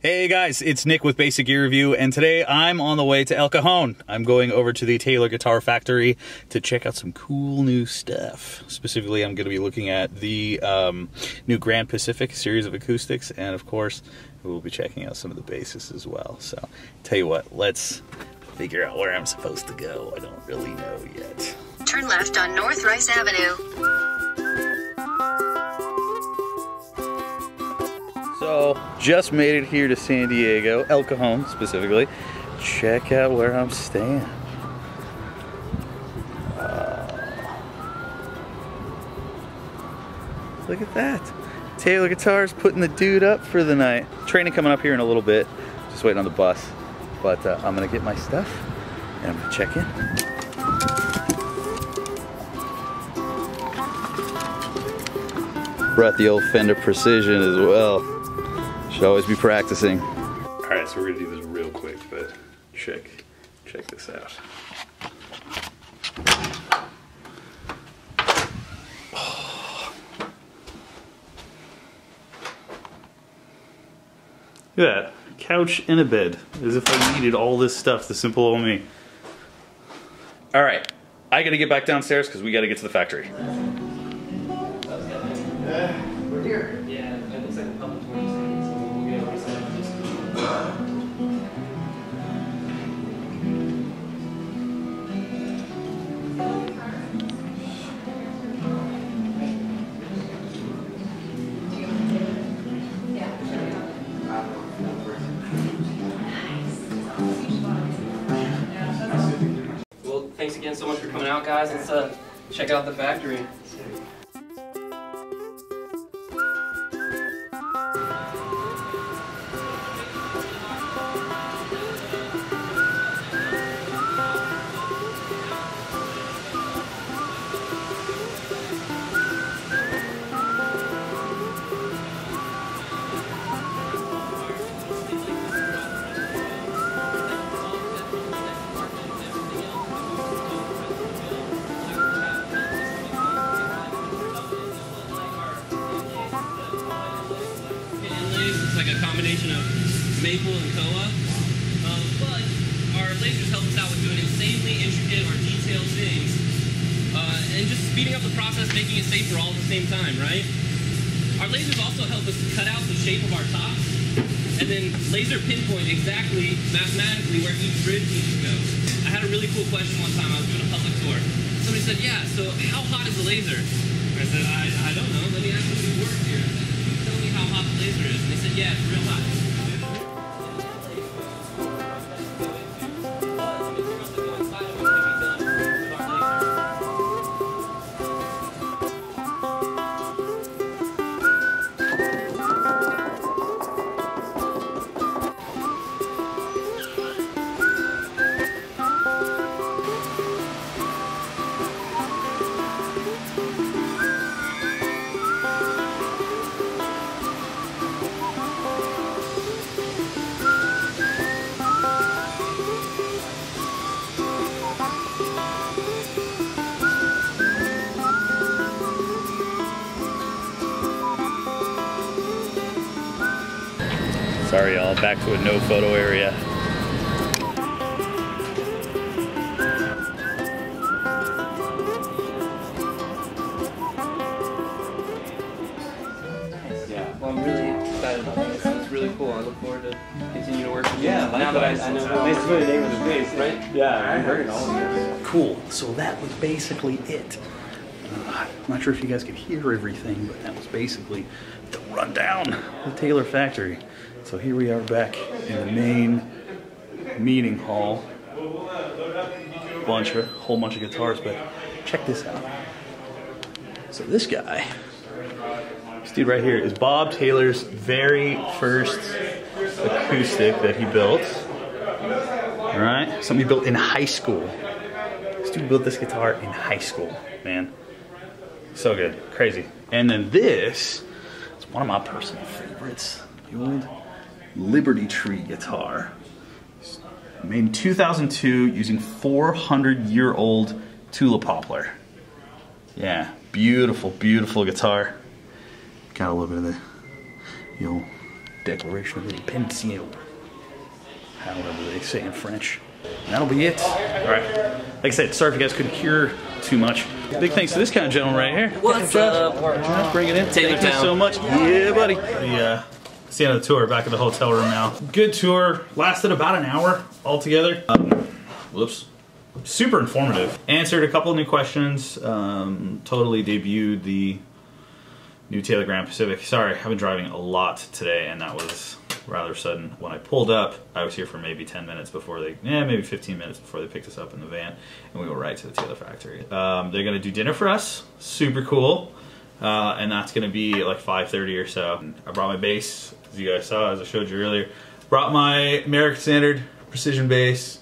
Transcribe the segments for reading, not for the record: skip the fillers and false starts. Hey guys, it's Nick with Basic Gear Review, and today I'm on the way to El Cajon. I'm going over to the Taylor Guitar Factory to check out some cool new stuff. Specifically, I'm going to be looking at the new Grand Pacific series of acoustics, and of course, we'll be checking out some of the basses as well. So, tell you what, let's figure out where I'm supposed to go. I don't really know yet. Turn left on North Rice Avenue. So, just made it here to San Diego, El Cajon specifically. Check out where I'm staying. Look at that. Taylor Guitars putting the dude up for the night. Training coming up here in a little bit. Just waiting on the bus. But I'm gonna get my stuff and I'm gonna check in. Brought the old Fender Precision as well. Should always be practicing. All right, so we're gonna do this real quick, but check this out. Oh. Look at that, couch and a bed. As if I needed all this stuff, the simple old me. All right, I gotta get back downstairs because we gotta get to the factory. We're here. Yeah, it looks like a couple 20 seconds. Well, thanks again so much for coming out, guys. Let's check out the factory. Combination of maple and koa, but our lasers help us out with doing insanely intricate or detailed things, and just speeding up the process, making it safer all at the same time, right? Our lasers also help us cut out the shape of our tops, and then laser pinpoint exactly, mathematically, where each bridge needs to go. I had a really cool question one time. I was doing a public tour. Somebody said, yeah, so how hot is the laser? I said, I don't know. Let me ask you who works here. Tell me how hot the laser is. And they said, yeah, it's real hot. Sorry y'all, back to a no photo area. Yeah, well I'm really excited about this. It's really cool. I look forward to continue to work with you. Yeah, now that I know how nice to put a name with the bass, right? Yeah, I heard it all of this. Cool, so that was basically it. I'm not sure if you guys could hear everything, but that was basically the rundown of the Taylor Factory. So here we are back in the main meeting hall. Whole bunch of guitars, but check this out. So this guy, this dude right here, is Bob Taylor's very first acoustic that he built. All right, something he built in high school. This dude built this guitar in high school, man. So good, crazy. And then this is one of my personal favorites. The old Liberty Tree guitar. Made in 2002 using 400-year-old Tula poplar. Yeah, beautiful, beautiful guitar. Got a little bit of the old Declaration of Independence, however they say in French. And that'll be it. All right. Like I said, sorry if you guys couldn't hear too much. Big thanks to this kind of gentleman right here. What's up? Let's bring it in. Thank you so much. Yeah, buddy. Yeah. It's the end of the tour. Back in the hotel room now. Good tour. Lasted about an hour altogether. Whoops. Super informative. Answered a couple of new questions. Totally debuted the new Taylor Grand Pacific. Sorry, I've been driving a lot today, and that was rather sudden. When I pulled up, I was here for maybe 10 minutes before they, maybe 15 minutes before they picked us up in the van, and we were right to the Taylor factory. They're gonna do dinner for us. Super cool. And that's gonna be like 5:30 or so. I brought my bass, as you guys saw, as I showed you earlier. Brought my American Standard Precision Bass,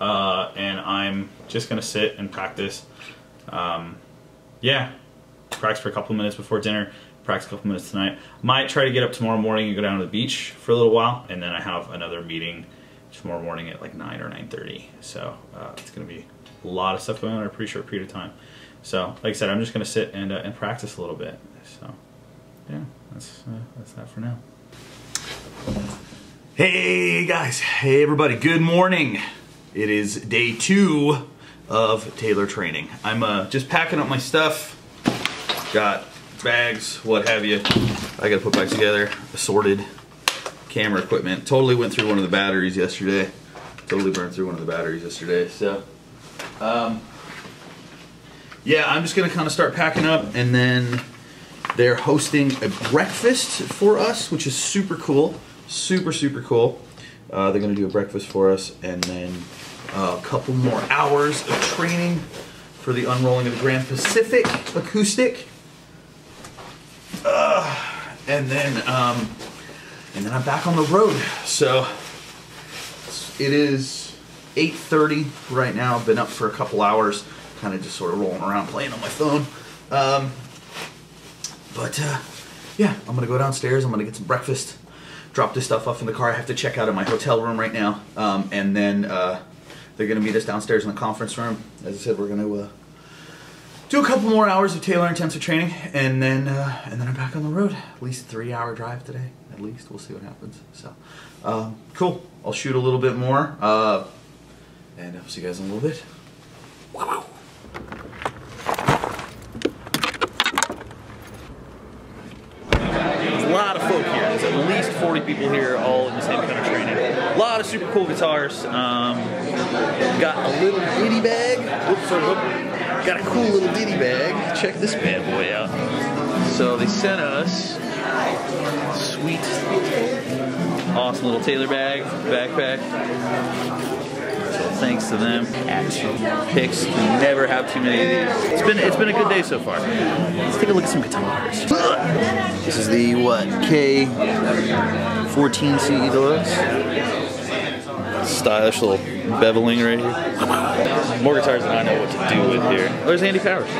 and I'm just gonna sit and practice. Yeah, practice for a couple minutes before dinner. Practice a couple minutes tonight. Might try to get up tomorrow morning and go down to the beach for a little while, and then I have another meeting tomorrow morning at like 9 or 9:30. So it's gonna be a lot of stuff going on in a pretty short period of time. So like I said, I'm just gonna sit and practice a little bit. So yeah, that's that for now. Hey guys, hey everybody, good morning. It is day 2 of Taylor training. I'm just packing up my stuff. Got bags, what have you. I gotta put bags together, assorted camera equipment. Totally went through one of the batteries yesterday. Totally burned through one of the batteries yesterday. So, yeah, I'm just gonna kind of start packing up, and then they're hosting a breakfast for us, which is super cool. Super, super cool. They're gonna do a breakfast for us, and then a couple more hours of training for the unrolling of the Grand Pacific acoustic. And then I'm back on the road. So it is 8:30 right now. I've been up for a couple hours, kind of just sort of rolling around, playing on my phone. Yeah, I'm gonna go downstairs. I'm gonna get some breakfast, drop this stuff off in the car. I have to check out of my hotel room right now. And then they're gonna meet us downstairs in the conference room. As I said, we're gonna do a couple more hours of Taylor intensive training, and then I'm back on the road. At least a 3-hour drive today. At least we'll see what happens. So, cool. I'll shoot a little bit more, and I'll see you guys in a little bit. Wow. There's a lot of folk here. There's at least 40 people here, all in the same kind of training. A lot of super cool guitars. Got a little ditty bag. Whoops, got a cool little ditty bag. Check this bad boy out. So they sent us a sweet, awesome little Taylor bag, backpack. So thanks to them. Action picks. You never have too many of these. It's been a good day so far. Let's take a look at some guitars. This is the what? K 14 C E Deluxe. Stylish little beveling right here. More guitars than I know what to do with here. Oh, there's Andy Powers.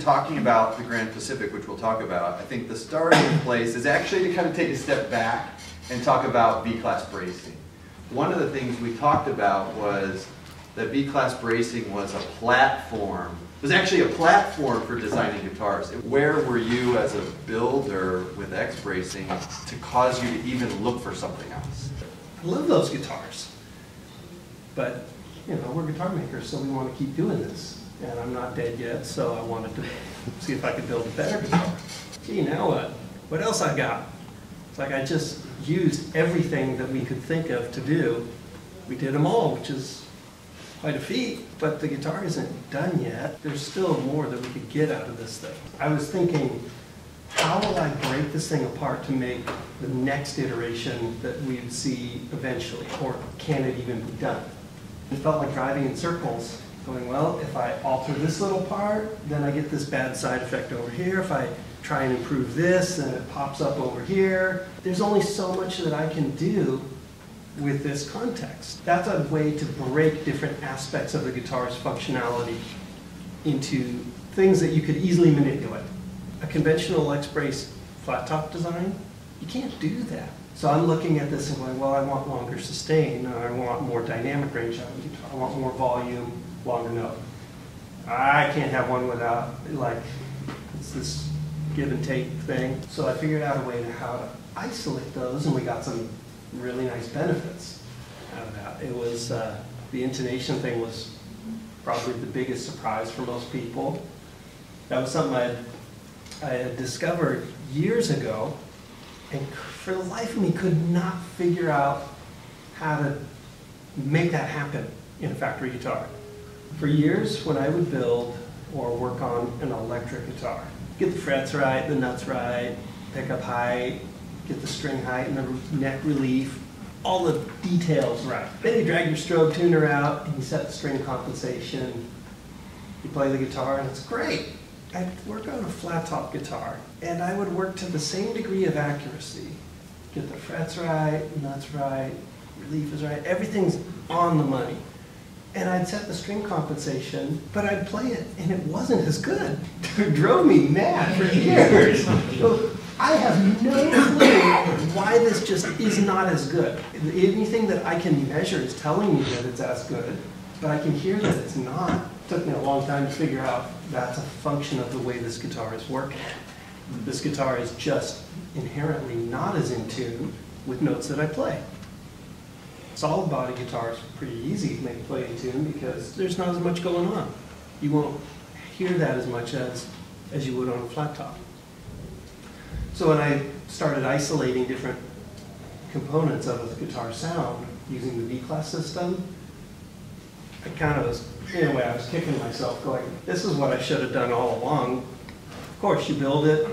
Talking about the Grand Pacific, which we'll talk about, I think the starting place is actually to kind of take a step back and talk about B-class bracing. One of the things we talked about was that B-class bracing was a platform. It was actually a platform for designing guitars. Where were you as a builder with X-bracing to cause you to even look for something else? I love those guitars, but you know, we're guitar makers, so we want to keep doing this. And I'm not dead yet, so I wanted to see if I could build a better guitar. Gee, now what? What else I got? It's like I just used everything that we could think of to do. We did them all, which is quite a feat, but the guitar isn't done yet. There's still more that we could get out of this thing. I was thinking, how will I break this thing apart to make the next iteration that we'd see eventually, or can it even be done? It felt like driving in circles. Going, well, if I alter this little part, then I get this bad side effect over here. If I try and improve this, and it pops up over here. There's only so much that I can do with this context. That's a way to break different aspects of the guitar's functionality into things that you could easily manipulate. A conventional X-brace flat top design, you can't do that. So I'm looking at this and going, well, I want longer sustain, I want more dynamic range out of the guitar, I want more volume, longer note. I can't have one without, like, it's this give and take thing. So I figured out a way to how to isolate those, and we got some really nice benefits out of that. It was, the intonation thing was probably the biggest surprise for most people. That was something I had discovered years ago, and for the life of me could not figure out how to make that happen in a factory guitar. For years, when I would build or work on an electric guitar, get the frets right, the nuts right, pick up height, get the string height and the neck relief, all the details right. Then you drag your strobe tuner out and you set the string compensation. You play the guitar and it's great. I'd work on a flat top guitar and I would work to the same degree of accuracy. Get the frets right, nuts right, relief is right, everything's on the money. And I'd set the string compensation, but I'd play it and it wasn't as good. It drove me mad for years. So I have no clue why this just is not as good. Anything that I can measure is telling me that it's as good, but I can hear that it's not. It took me a long time to figure out that's a function of the way this guitar is working. This guitar is just inherently not as in tune with notes that I play. Solid body guitars are pretty easy to make play in tune because there's not as much going on. You won't hear that as much as you would on a flat top. So when I started isolating different components of the guitar sound using the V-Class system, I kind of was, in a way, I was kicking myself going, this is what I should have done all along. Of course, you build it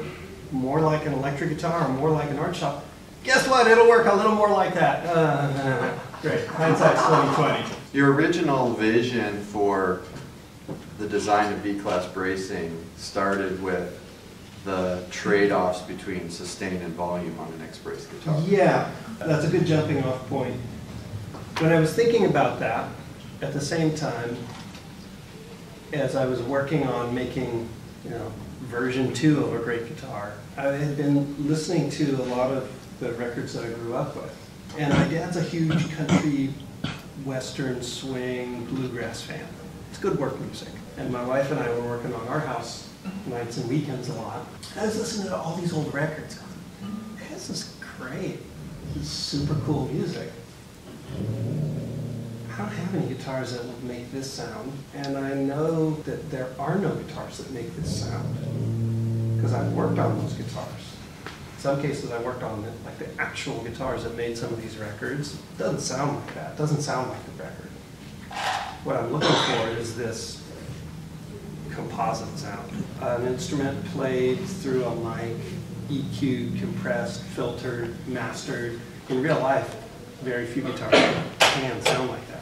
more like an electric guitar or more like an art shop. Guess what? It'll work a little more like that. Great. Hindsight's 20/20. Your original vision for the design of V-Class bracing started with the trade-offs between sustain and volume on an X-brace guitar. Yeah, that's a good jumping-off point. When I was thinking about that, at the same time as I was working on making, you know, version 2 of a great guitar, I had been listening to a lot of the records that I grew up with. And my dad's a huge country, western, swing, bluegrass fan. It's good work music. And my wife and I were working on our house nights and weekends a lot. I was listening to all these old records going, man, this is great. This is super cool music. I don't have any guitars that would make this sound, and I know that there are no guitars that make this sound because I've worked on those guitars. In some cases I worked on the actual guitars that made some of these records. It doesn't sound like that. It doesn't sound like the record. What I'm looking for is this composite sound. An instrument played through a mic, EQ'd, compressed, filtered, mastered. In real life, very few guitars can sound like that.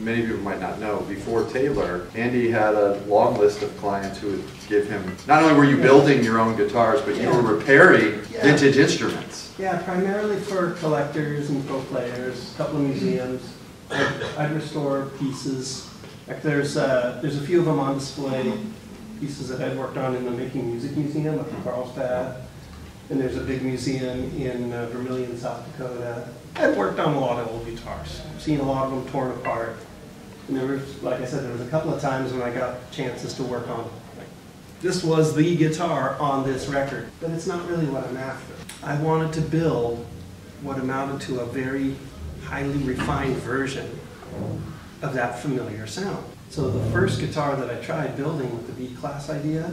Many people might not know, before Taylor, Andy had a long list of clients who would give him, not only were you building your own guitars, but you were repairing vintage instruments. Yeah, primarily for collectors and pro players, a couple of museums. I'd restore pieces. Like there's a few of them on display, pieces that I'd worked on in the Making Music Museum up in Carlsbad. And there's a big museum in Vermilion, South Dakota. I've worked on a lot of old guitars, seen a lot of them torn apart. And there was, like I said, there was a couple of times when I got chances to work on, like, this was the guitar on this record, but it's not really what I'm after. I wanted to build what amounted to a very highly refined version of that familiar sound. So the first guitar that I tried building with the V-Class idea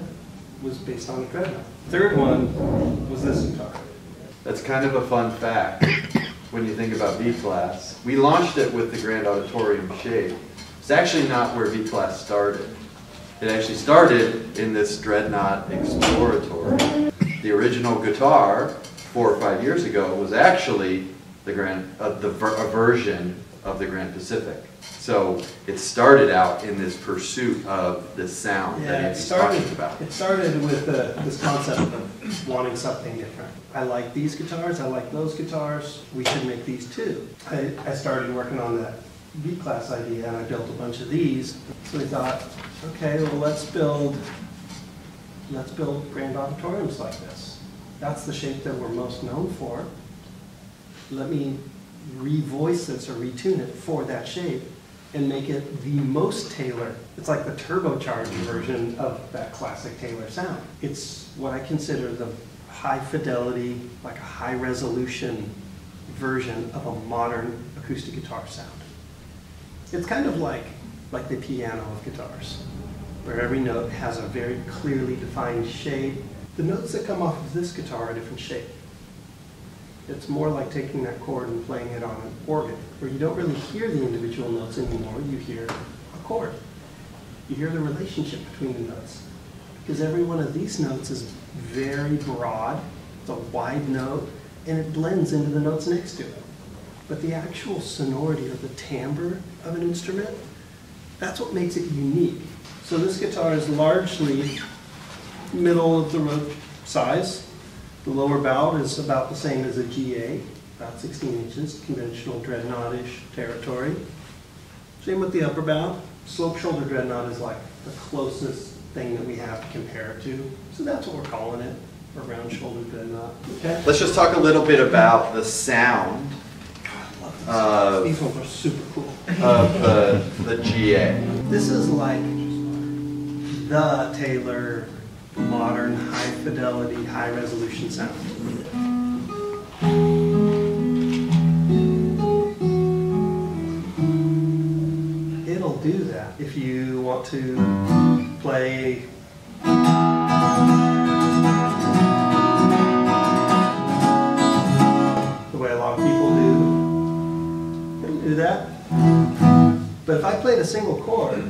was based on a Dreadnought. Third one was this guitar. That's kind of a fun fact. When you think about V-Class, we launched it with the Grand Auditorium shape. It's actually not where V-Class started. It actually started in this Dreadnought exploratory. The original guitar 4 or 5 years ago was actually the version of the Grand Pacific. So it started out in this pursuit of the sound that it's talking about. It started with this concept of wanting something different. I like these guitars, I like those guitars, we should make these too. I started working on that V-Class idea and I built a bunch of these. So we thought, okay, well let's build Grand Auditoriums like this. That's the shape that we're most known for. Let me revoice this or retune it for that shape and make it the most Taylor. It's like the turbocharged version of that classic Taylor sound. It's what I consider the high fidelity, like a high resolution version of a modern acoustic guitar sound. It's kind of like the piano of guitars, where every note has a very clearly defined shape. The notes that come off of this guitar are a different shape. It's more like taking that chord and playing it on an organ, where you don't really hear the individual notes anymore, you hear a chord. You hear the relationship between the notes. Because every one of these notes is very broad, it's a wide note, and it blends into the notes next to it. But the actual sonority or the timbre of an instrument, that's what makes it unique. So this guitar is largely middle of the road size. The lower bout is about the same as a GA, about 16 inches, conventional dreadnought-ish territory. Same with the upper bout. Slope shoulder dreadnought is like the closest thing that we have to compare it to. So that's what we're calling it, a round shoulder dreadnought. Okay. Let's just talk a little bit about the sound. God, I love this. These ones are super cool. Of the GA. This is like the Taylor modern, high fidelity, high resolution sound. It'll do that if you want to play. The way a lot of people do. It'll do that. But if I played a single chord,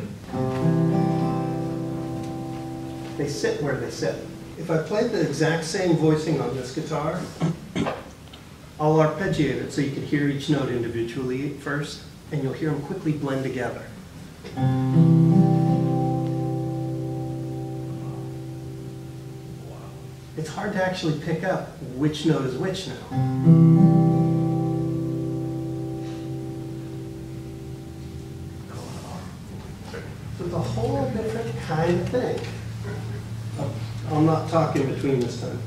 they sit where they sit. If I play the exact same voicing on this guitar, I'll arpeggiate it so you can hear each note individually at first, and you'll hear them quickly blend together. It's hard to actually pick up which note is which now. So it's a whole different kind of thing. I'm not talking between this time.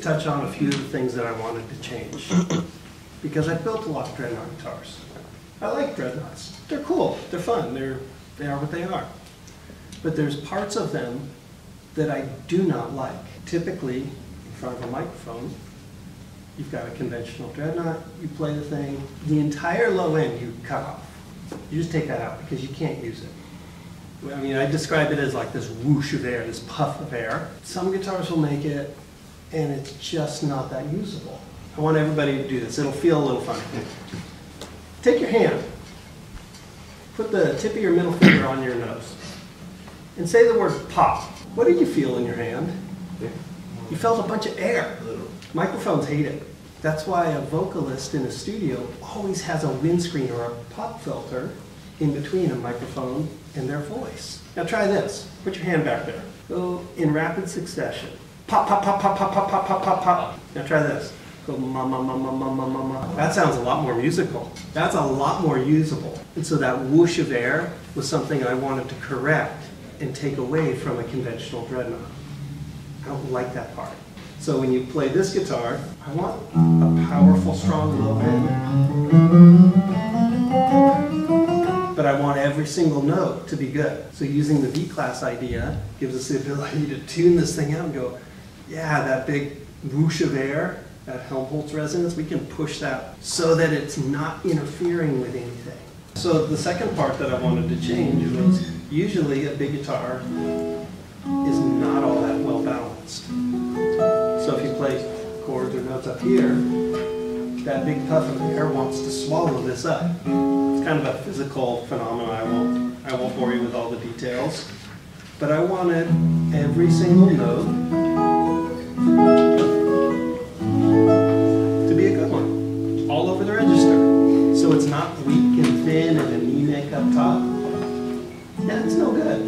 Touch on a few of the things that I wanted to change because I built a lot of dreadnought guitars. I like dreadnoughts. They're cool. They're fun. They are what they are. But there's parts of them that I do not like. Typically, in front of a microphone, you've got a conventional dreadnought. You play the thing. The entire low end you cut off. You just take that out because you can't use it. I mean, I describe it as like this whoosh of air, this puff of air. Some guitars will make it, and it's just not that usable. I want everybody to do this. It'll feel a little funny. Take your hand, put the tip of your middle finger on your nose, and say the word pop. What did you feel in your hand? You felt a bunch of air. Microphones hate it. That's why a vocalist in a studio always has a windscreen or a pop filter in between a microphone and their voice. Now try this. Put your hand back there. Go in rapid succession. Pop, pop, pop, pop, pop, pop, pop, pop, pop. Now try this. Go ma, ma, ma, ma, ma, ma, ma, ma. That sounds a lot more musical. That's a lot more usable. And so that whoosh of air was something I wanted to correct and take away from a conventional Dreadnought. I don't like that part. So when you play this guitar, I want a powerful, strong low end, but I want every single note to be good. So using the V-Class idea gives us the ability to tune this thing out and go, yeah, that big whoosh of air, that Helmholtz resonance, we can push that so that it's not interfering with anything. So the second part that I wanted to change was, usually a big guitar is not all that well balanced. So if you play chords or notes up here, that big puff of air wants to swallow this up. It's kind of a physical phenomenon. I won't bore you with all the details, but I wanted every single note to be a good one, all over the register. So it's not weak and thin and anemic up top. Yeah, it's no good.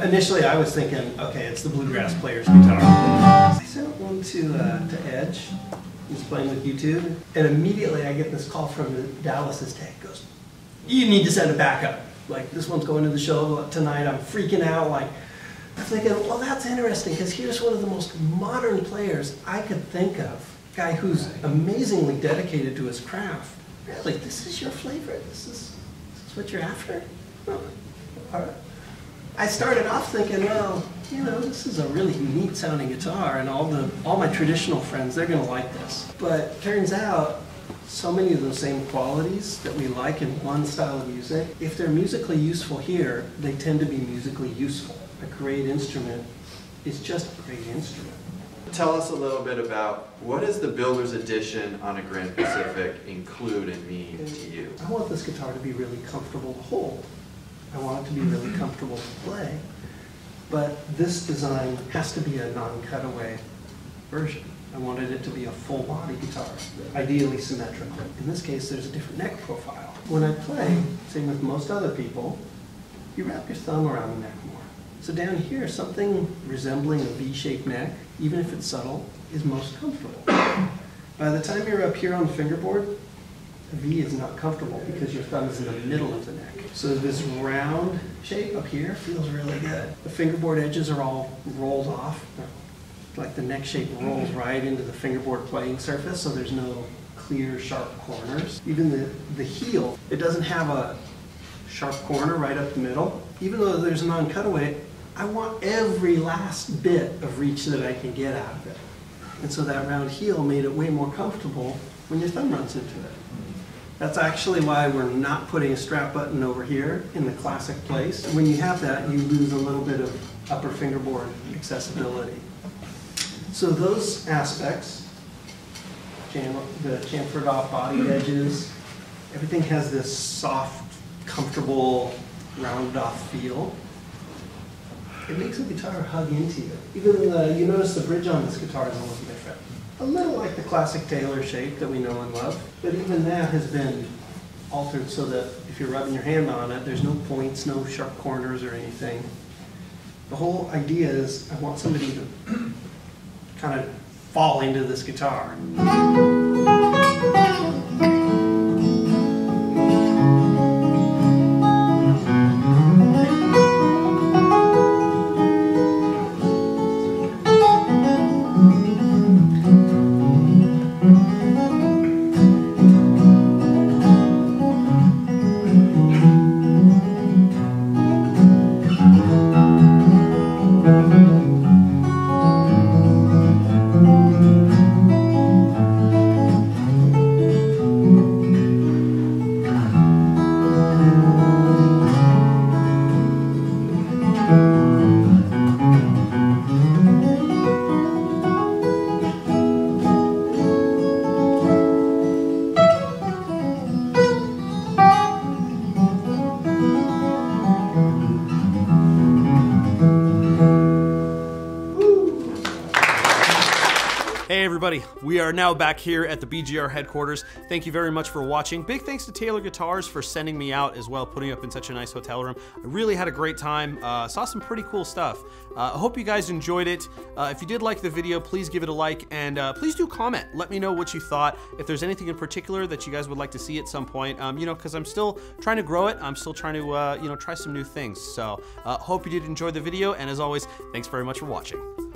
Initially, I was thinking, okay, it's the bluegrass player's guitar. I sent one to Edge. He's playing with YouTube, and immediately I get this call from Dallas's tech. He goes, "You need to send a backup. Like, this one's going to the show tonight. I'm freaking out." Like, I'm thinking, well, that's interesting because here's one of the most modern players I could think of, a guy who's amazingly dedicated to his craft. Really, this is your flavor. This is what you're after. Well, I started off thinking, well, you know, this is a really neat sounding guitar and all my traditional friends, they're going to like this. But turns out, so many of those same qualities that we like in one style of music, if they're musically useful here, they tend to be musically useful. A great instrument is just a great instrument. Tell us a little bit about what does the Builder's Edition on a Grand Pacific include and mean to you? I want this guitar to be really comfortable to hold. I want it to be really comfortable to play, but this design has to be a non-cutaway version. I wanted it to be a full-body guitar, ideally symmetrical. In this case, there's a different neck profile. When I play, same with most other people, you wrap your thumb around the neck more. So down here, something resembling a V-shaped neck, even if it's subtle, is most comfortable. By the time you're up here on the fingerboard, the V is not comfortable because your thumb is in the middle of the neck. So this round shape up here feels really good. The fingerboard edges are all rolled off. Like the neck shape rolls right into the fingerboard playing surface, so there's no clear, sharp corners. Even the heel, it doesn't have a sharp corner right up the middle. Even though there's a non-cutaway, I want every last bit of reach that I can get out of it. And so that round heel made it way more comfortable when your thumb runs into it. That's actually why we're not putting a strap button over here in the classic place. When you have that, you lose a little bit of upper fingerboard accessibility. So those aspects, the chamfered off body edges, everything has this soft, comfortable, rounded off feel. It makes the guitar hug into you. Even you notice the bridge on this guitar is a little different. A little like the classic Taylor shape that we know and love, but even that has been altered so that if you're rubbing your hand on it, there's no points, no sharp corners or anything. The whole idea is I want somebody to kind of fall into this guitar. Hey everybody, we are now back here at the BGR headquarters. Thank you very much for watching. Big thanks to Taylor Guitars for sending me out as well, putting up in such a nice hotel room. I really had a great time, saw some pretty cool stuff. I hope you guys enjoyed it. If you did like the video, please give it a like, and please do comment. Let me know what you thought. If there's anything in particular that you guys would like to see at some point, you know, because I'm still trying to grow it. I'm still trying to, you know, try some new things. So hope you did enjoy the video, and as always, thanks very much for watching.